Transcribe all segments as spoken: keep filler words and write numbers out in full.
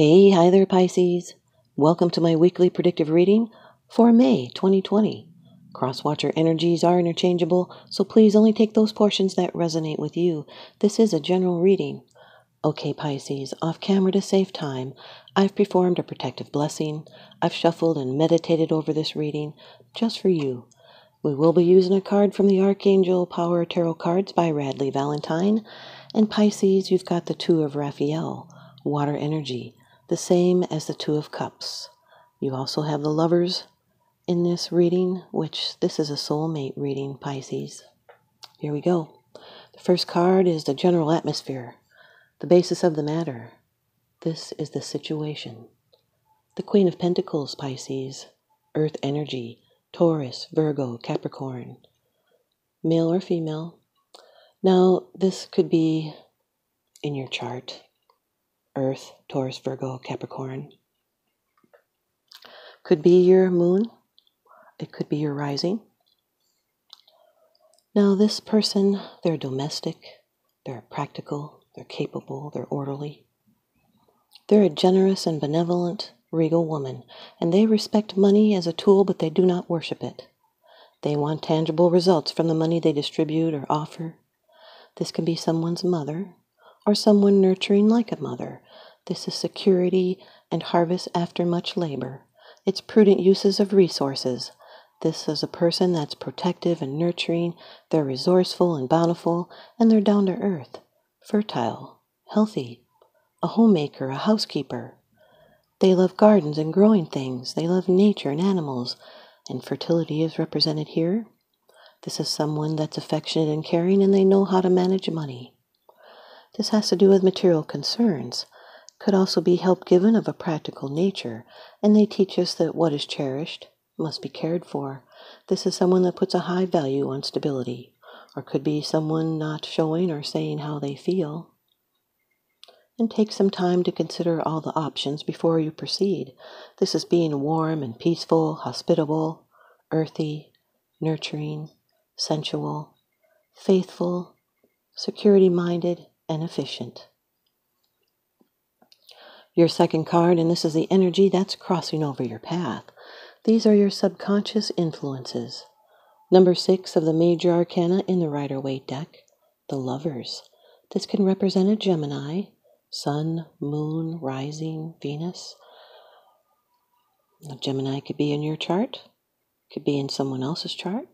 Hey, hi there, Pisces. Welcome to my weekly predictive reading for May twenty twenty. Crosswatcher energies are interchangeable, so please only take those portions that resonate with you. This is a general reading. Okay, Pisces, off camera to save time, I've performed a protective blessing. I've shuffled and meditated over this reading just for you. We will be using a card from the Archangel Power Tarot Cards by Radleigh Valentine. And Pisces, you've got the Two of Raphael, water energy, the same as the Two of Cups. You also have the Lovers in this reading, which this is a soulmate reading, Pisces. Here we go. The first card is the general atmosphere, the basis of the matter. This is the situation. The Queen of Pentacles, Pisces, earth energy, Taurus, Virgo, Capricorn, male or female. Now, this could be in your chart. Earth, Taurus, Virgo, Capricorn. Could be your moon. It could be your rising. Now this person, they're domestic, they're practical, they're capable, they're orderly. They're a generous and benevolent, regal woman, and they respect money as a tool, but they do not worship it. They want tangible results from the money they distribute or offer. This can be someone's mother, or someone nurturing like a mother. This is security and harvest after much labor. It's prudent uses of resources. This is a person that's protective and nurturing. They're resourceful and bountiful, and they're down to earth, fertile, healthy, a homemaker, a housekeeper. They love gardens and growing things. They love nature and animals, and fertility is represented here. This is someone that's affectionate and caring, and they know how to manage money. This has to do with material concerns. Could also be help given of a practical nature, and they teach us that what is cherished must be cared for. This is someone that puts a high value on stability, or could be someone not showing or saying how they feel. And take some time to consider all the options before you proceed. This is being warm and peaceful, hospitable, earthy, nurturing, sensual, faithful, security-minded, and efficient. Your second card, and this is the energy that's crossing over your path. These are your subconscious influences. Number six of the major arcana in the Rider-Waite deck, the Lovers. This can represent a Gemini, Sun, Moon, Rising, Venus. A Gemini could be in your chart, could be in someone else's chart.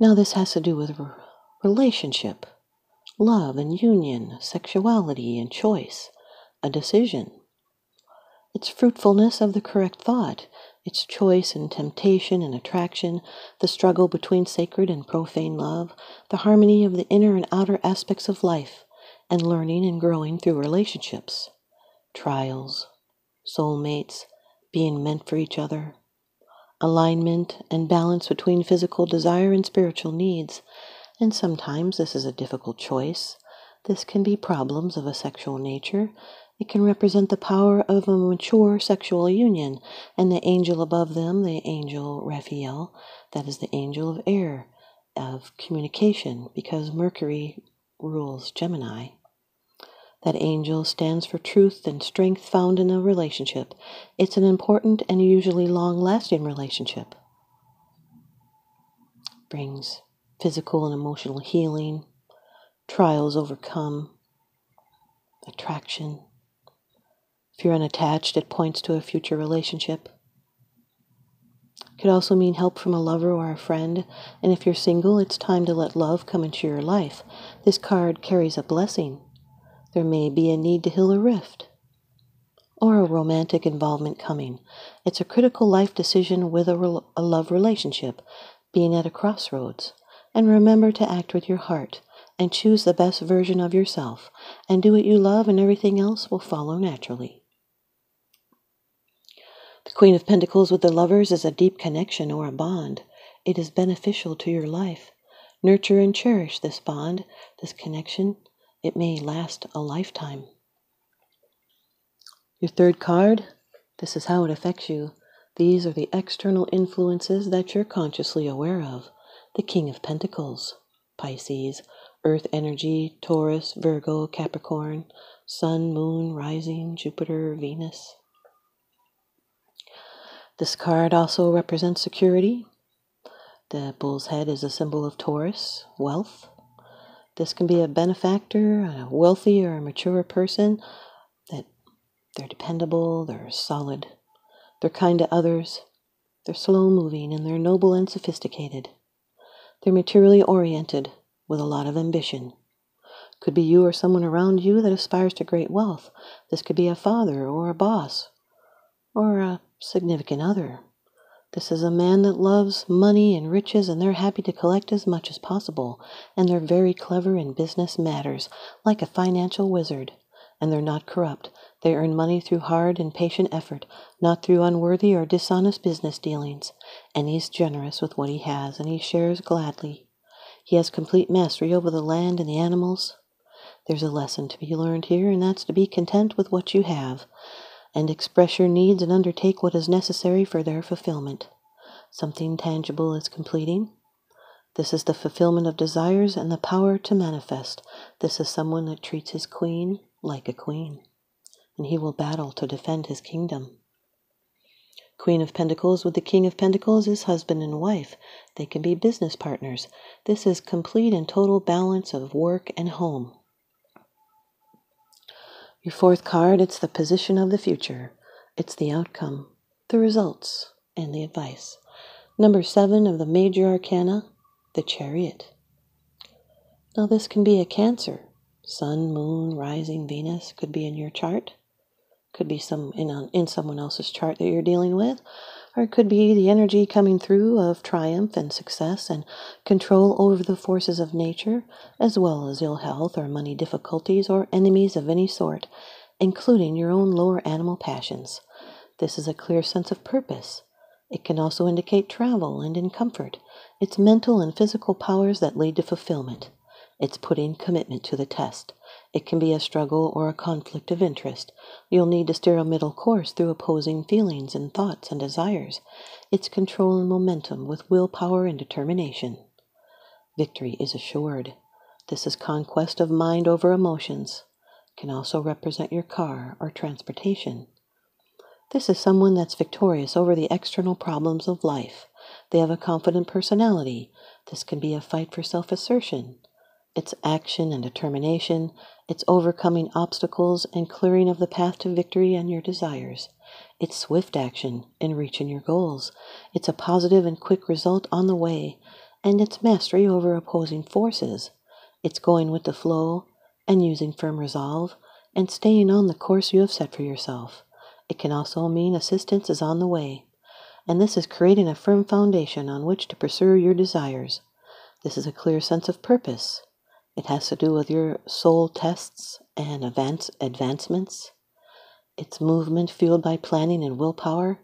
Now this has to do with relationship. Love and union, sexuality and choice, a decision. It's fruitfulness of the correct thought, it's choice and temptation and attraction, the struggle between sacred and profane love, the harmony of the inner and outer aspects of life, and learning and growing through relationships, trials, soulmates, being meant for each other, alignment and balance between physical desire and spiritual needs. And sometimes this is a difficult choice. This can be problems of a sexual nature. It can represent the power of a mature sexual union, and the angel above them, the angel Raphael, that is the angel of air, of communication, because Mercury rules Gemini. That angel stands for truth and strength found in a relationship. It's an important and usually long-lasting relationship. Brings physical and emotional healing, trials overcome, attraction. If you're unattached, it points to a future relationship. It could also mean help from a lover or a friend, and if you're single, it's time to let love come into your life. This card carries a blessing. There may be a need to heal a rift, or a romantic involvement coming. It's a critical life decision with a, re a love relationship, being at a crossroads. And remember to act with your heart and choose the best version of yourself, and do what you love, and everything else will follow naturally. The Queen of Pentacles with the Lovers is a deep connection or a bond. It is beneficial to your life. Nurture and cherish this bond, this connection. It may last a lifetime. Your third card, this is how it affects you. These are the external influences that you're consciously aware of. The King of Pentacles, Pisces, earth energy, Taurus, Virgo, Capricorn, Sun, Moon, Rising, Jupiter, Venus. This card also represents security. The bull's head is a symbol of Taurus, wealth. This can be a benefactor, a wealthy or a mature person, that they're dependable, they're solid, they're kind to others, they're slow-moving, and they're noble and sophisticated. They're materially oriented with a lot of ambition. Could be you or someone around you that aspires to great wealth. This could be a father or a boss or a significant other. This is a man that loves money and riches, and they're happy to collect as much as possible. And they're very clever in business matters, like a financial wizard. And they're not corrupt. They earn money through hard and patient effort, not through unworthy or dishonest business dealings. And he's generous with what he has, and he shares gladly. He has complete mastery over the land and the animals. There's a lesson to be learned here, and that's to be content with what you have, and express your needs and undertake what is necessary for their fulfillment. Something tangible is completing. This is the fulfillment of desires and the power to manifest. This is someone that treats his queen like a queen, and he will battle to defend his kingdom. Queen of Pentacles with the King of Pentacles is husband and wife. They can be business partners. This is complete and total balance of work and home. Your fourth card, it's the position of the future. It's the outcome, the results, and the advice. Number seven of the major arcana, the Chariot. Now this can be a Cancer. Sun, Moon, Rising, Venus could be in your chart. Could be some in, a, in someone else's chart that you're dealing with, or it could be the energy coming through of triumph and success and control over the forces of nature, as well as ill health or money difficulties or enemies of any sort, including your own lower animal passions. This is a clear sense of purpose. It can also indicate travel and in comfort. It's mental and physical powers that lead to fulfillment. It's putting commitment to the test. It can be a struggle or a conflict of interest. You'll need to steer a middle course through opposing feelings and thoughts and desires. It's control and momentum with willpower and determination. Victory is assured. This is conquest of mind over emotions. It can also represent your car or transportation. This is someone that's victorious over the external problems of life. They have a confident personality. This can be a fight for self-assertion. It's action and determination. It's overcoming obstacles and clearing of the path to victory and your desires. It's swift action in reaching your goals. It's a positive and quick result on the way, and it's mastery over opposing forces. It's going with the flow and using firm resolve and staying on the course you have set for yourself. It can also mean assistance is on the way, and this is creating a firm foundation on which to pursue your desires. This is a clear sense of purpose. It has to do with your soul tests and advance, advancements. It's movement fueled by planning and willpower.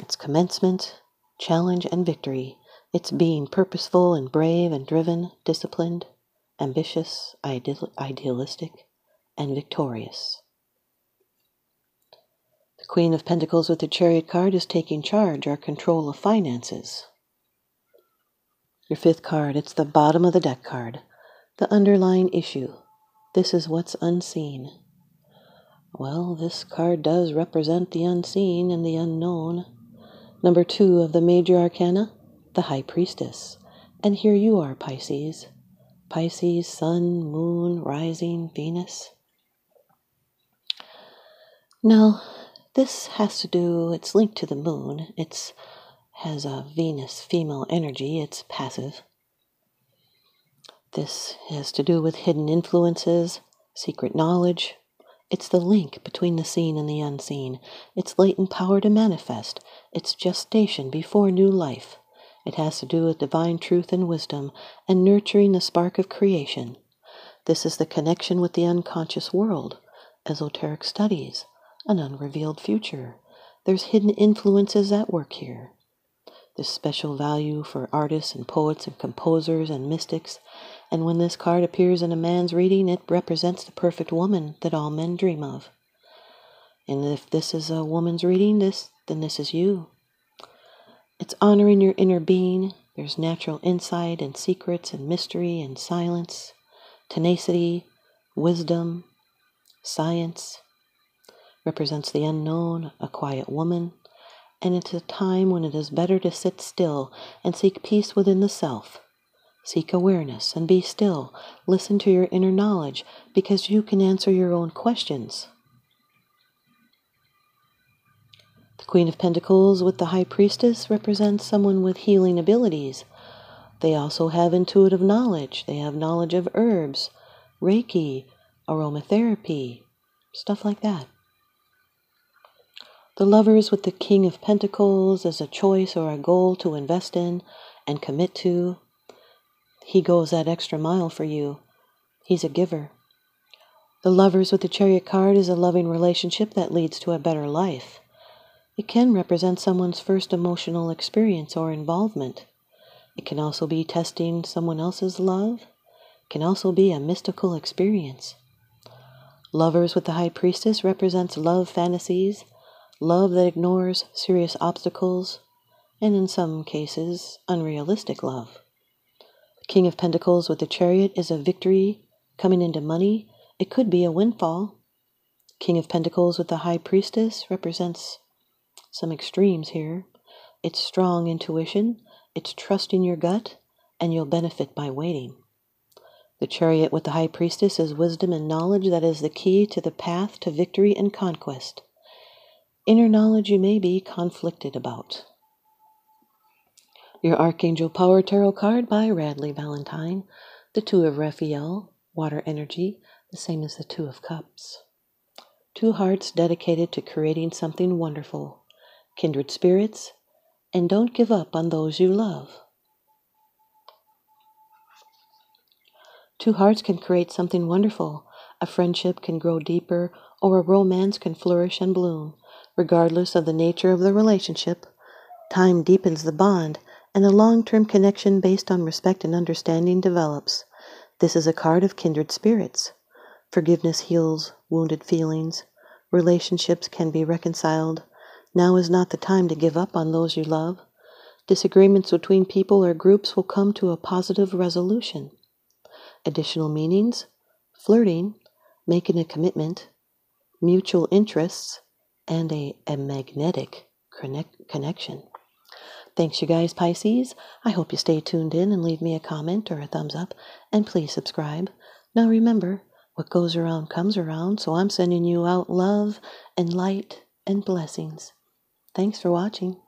It's commencement, challenge, and victory. It's being purposeful and brave and driven, disciplined, ambitious, ideal, idealistic, and victorious. The Queen of Pentacles with the Chariot card is taking charge or control of finances. Your fifth card, it's the bottom of the deck card, the underlying issue. This is what's unseen. Well, this card does represent the unseen and the unknown. Number two of the major arcana, the High Priestess. And here you are, Pisces. Pisces, Sun, Moon, Rising, Venus. Now, this has to do, it's linked to the moon. It's has a Venus female energy. It's passive. This has to do with hidden influences, secret knowledge. It's the link between the seen and the unseen. It's latent power to manifest. It's gestation before new life. It has to do with divine truth and wisdom and nurturing the spark of creation. This is the connection with the unconscious world, esoteric studies, an unrevealed future. There's hidden influences at work here. This special value for artists and poets and composers and mystics, and when this card appears in a man's reading, it represents the perfect woman that all men dream of. And if this is a woman's reading, this then this is you. It's honoring your inner being. There's natural insight and secrets and mystery and silence, tenacity, wisdom, science, represents the unknown, a quiet woman, and it's a time when it is better to sit still and seek peace within the self. Seek awareness and be still. Listen to your inner knowledge, because you can answer your own questions. The Queen of Pentacles with the High Priestess represents someone with healing abilities. They also have intuitive knowledge. They have knowledge of herbs, Reiki, aromatherapy, stuff like that. The Lovers with the King of Pentacles is a choice or a goal to invest in and commit to. He goes that extra mile for you. He's a giver. The Lovers with the Chariot card is a loving relationship that leads to a better life. It can represent someone's first emotional experience or involvement. It can also be testing someone else's love. It can also be a mystical experience. Lovers with the High Priestess represents love fantasies, love that ignores serious obstacles, and in some cases, unrealistic love. The King of Pentacles with the Chariot is a victory coming into money. It could be a windfall. King of Pentacles with the High Priestess represents some extremes here. It's strong intuition, it's trust in your gut, and you'll benefit by waiting. The Chariot with the High Priestess is wisdom and knowledge that is the key to the path to victory and conquest. Inner knowledge you may be conflicted about. Your Archangel Power Tarot card by Radleigh Valentine. The Two of Raphael, water energy, the same as the Two of Cups. Two hearts dedicated to creating something wonderful. Kindred spirits, and don't give up on those you love. Two hearts can create something wonderful. A friendship can grow deeper, or a romance can flourish and bloom. Regardless of the nature of the relationship, time deepens the bond, and a long-term connection based on respect and understanding develops. This is a card of kindred spirits. Forgiveness heals wounded feelings. Relationships can be reconciled. Now is not the time to give up on those you love. Disagreements between people or groups will come to a positive resolution. Additional meanings, flirting, making a commitment, mutual interests, and a, a magnetic connect connection. Thanks you guys, Pisces. I hope you stay tuned in and leave me a comment or a thumbs up, and please subscribe. Now remember, what goes around comes around, so I'm sending you out love and light and blessings. Thanks for watching.